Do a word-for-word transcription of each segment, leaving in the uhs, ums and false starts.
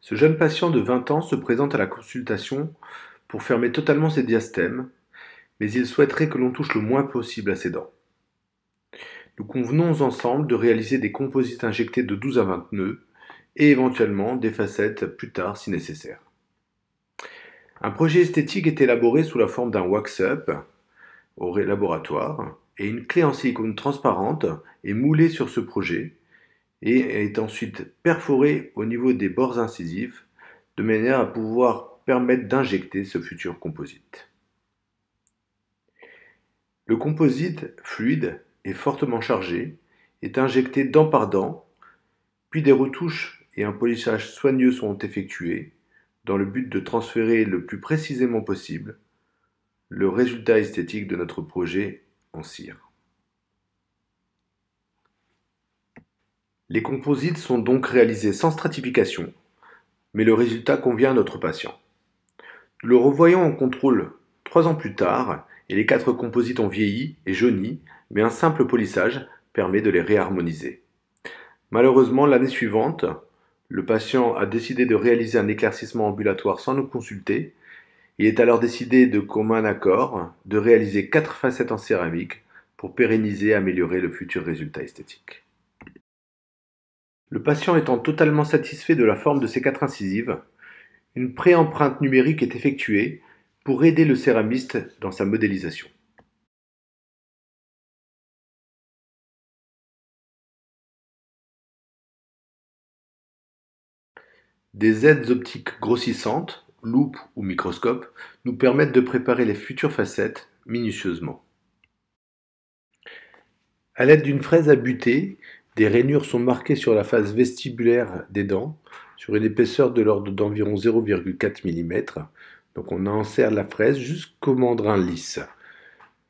Ce jeune patient de vingt ans se présente à la consultation pour fermer totalement ses diastèmes, mais il souhaiterait que l'on touche le moins possible à ses dents. Nous convenons ensemble de réaliser des composites injectés de douze à vingt nœuds et éventuellement des facettes plus tard si nécessaire. Un projet esthétique est élaboré sous la forme d'un wax-up au laboratoire et une clé en silicone transparente est moulée sur ce projet et est ensuite perforée au niveau des bords incisifs de manière à pouvoir permettre d'injecter ce futur composite. Le composite fluide est fortement chargé, est injecté dent par dent, puis des retouches et un polissage soigneux sont effectués dans le but de transférer le plus précisément possible le résultat esthétique de notre projet en cire. Les composites sont donc réalisés sans stratification, mais le résultat convient à notre patient. Nous le revoyons en contrôle trois ans plus tard et les quatre composites ont vieilli et jauni, mais un simple polissage permet de les réharmoniser. Malheureusement, l'année suivante, le patient a décidé de réaliser un éclaircissement ambulatoire sans nous consulter. Il est alors décidé de commun accord de réaliser quatre facettes en céramique pour pérenniser et améliorer le futur résultat esthétique. Le patient étant totalement satisfait de la forme de ces quatre incisives, une pré-empreinte numérique est effectuée pour aider le céramiste dans sa modélisation. Des aides optiques grossissantes, loupe ou microscope, nous permettent de préparer les futures facettes minutieusement. À l'aide d'une fraise à buter, des rainures sont marquées sur la face vestibulaire des dents, sur une épaisseur de l'ordre d'environ zéro virgule quatre millimètres. Donc on enserre la fraise jusqu'au mandrin lisse.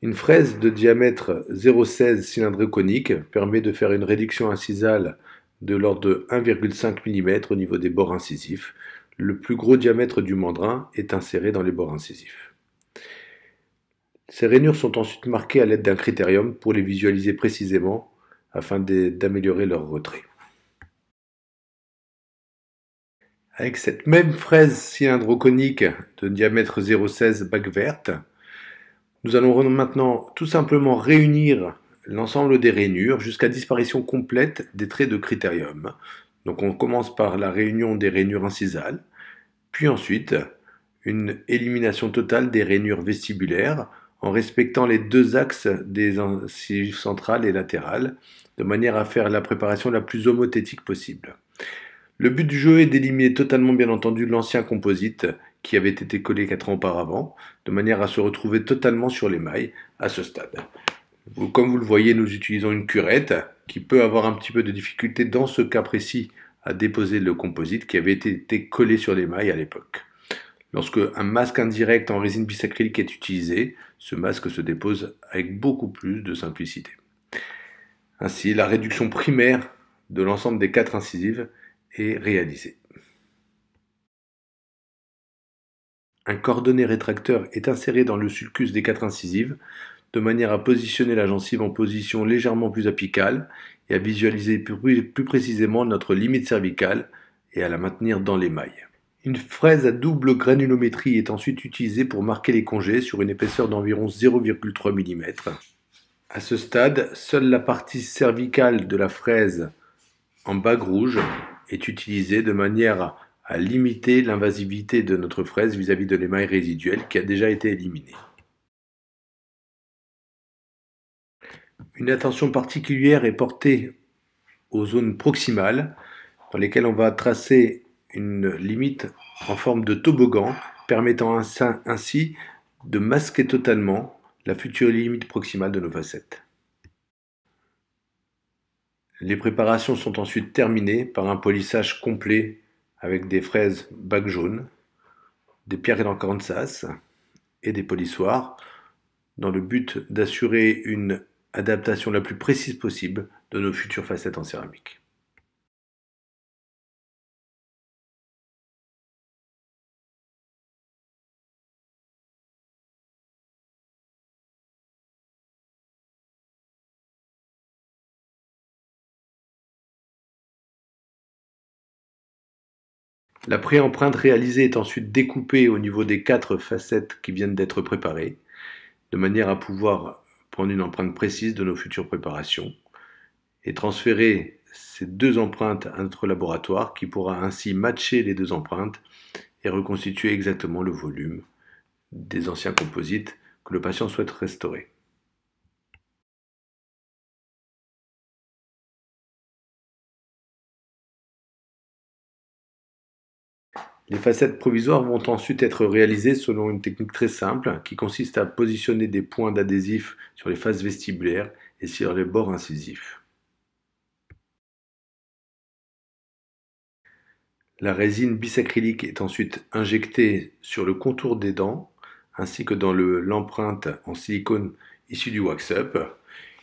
Une fraise de diamètre zéro virgule seize cylindrée conique permet de faire une réduction incisale de l'ordre de un virgule cinq millimètre au niveau des bords incisifs. Le plus gros diamètre du mandrin est inséré dans les bords incisifs. Ces rainures sont ensuite marquées à l'aide d'un critérium pour les visualiser précisément afin d'améliorer leur retrait. Avec cette même fraise cylindro-conique de diamètre zéro virgule seize bague verte, nous allons maintenant tout simplement réunir l'ensemble des rainures jusqu'à disparition complète des traits de critérium. Donc on commence par la réunion des rainures incisales, puis ensuite une élimination totale des rainures vestibulaires en respectant les deux axes des incisives centrales et latérales de manière à faire la préparation la plus homothétique possible. Le but du jeu est d'éliminer totalement bien entendu l'ancien composite qui avait été collé quatre ans auparavant, de manière à se retrouver totalement sur les mailles à ce stade. Comme vous le voyez, nous utilisons une curette qui peut avoir un petit peu de difficulté dans ce cas précis à déposer le composite qui avait été collé sur les mailles à l'époque. Lorsque un masque indirect en résine bisacrylique est utilisé, ce masque se dépose avec beaucoup plus de simplicité. Ainsi, la réduction primaire de l'ensemble des quatre incisives est réalisée. Un cordonnet rétracteur est inséré dans le sulcus des quatre incisives de manière à positionner la gencive en position légèrement plus apicale et à visualiser plus, plus précisément notre limite cervicale et à la maintenir dans les mailles. Une fraise à double granulométrie est ensuite utilisée pour marquer les congés sur une épaisseur d'environ zéro virgule trois millimètres. À ce stade, seule la partie cervicale de la fraise en bague rouge est utilisée de manière à limiter l'invasivité de notre fraise vis-à-vis de l'émail résiduel qui a déjà été éliminé. Une attention particulière est portée aux zones proximales dans lesquelles on va tracer une limite en forme de toboggan permettant ainsi de masquer totalement la future limite proximale de nos facettes. Les préparations sont ensuite terminées par un polissage complet avec des fraises bagues jaunes, des pierres d'Arkansas et des polissoirs dans le but d'assurer une adaptation la plus précise possible de nos futures facettes en céramique. La pré-empreinte réalisée est ensuite découpée au niveau des quatre facettes qui viennent d'être préparées, de manière à pouvoir prendre une empreinte précise de nos futures préparations et transférer ces deux empreintes à notre laboratoire qui pourra ainsi matcher les deux empreintes et reconstituer exactement le volume des anciens composites que le patient souhaite restaurer. Les facettes provisoires vont ensuite être réalisées selon une technique très simple qui consiste à positionner des points d'adhésif sur les faces vestibulaires et sur les bords incisifs. La résine bisacrylique est ensuite injectée sur le contour des dents ainsi que dans l'empreinte en silicone issue du wax-up,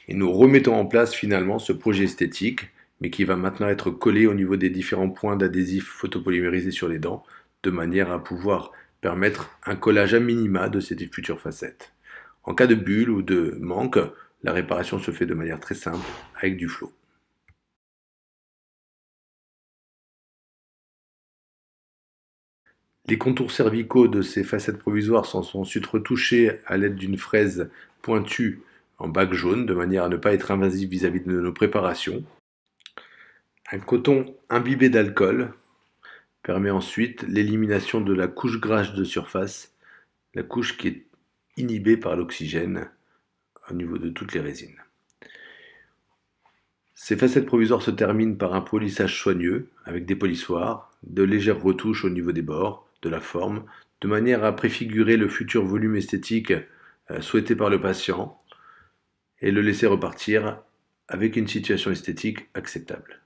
et nous remettons en place finalement ce projet esthétique, mais qui va maintenant être collé au niveau des différents points d'adhésif photopolymérisés sur les dents, de manière à pouvoir permettre un collage à minima de ces futures facettes. En cas de bulle ou de manque, la réparation se fait de manière très simple avec du flot. Les contours cervicaux de ces facettes provisoires sont ensuite retouchés à l'aide d'une fraise pointue en bague jaune, de manière à ne pas être invasive vis-à-vis de nos préparations. Un coton imbibé d'alcool permet ensuite l'élimination de la couche grasse de surface, la couche qui est inhibée par l'oxygène au niveau de toutes les résines. Ces facettes provisoires se terminent par un polissage soigneux avec des polissoirs, de légères retouches au niveau des bords, de la forme, de manière à préfigurer le futur volume esthétique souhaité par le patient et le laisser repartir avec une situation esthétique acceptable.